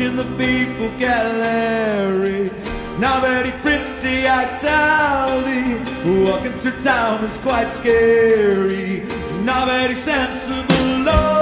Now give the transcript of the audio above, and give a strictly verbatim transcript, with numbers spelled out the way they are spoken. in the people gallery. It's not very pretty, I tell thee. Walking through town is quite scary. Not very sensible, Lord.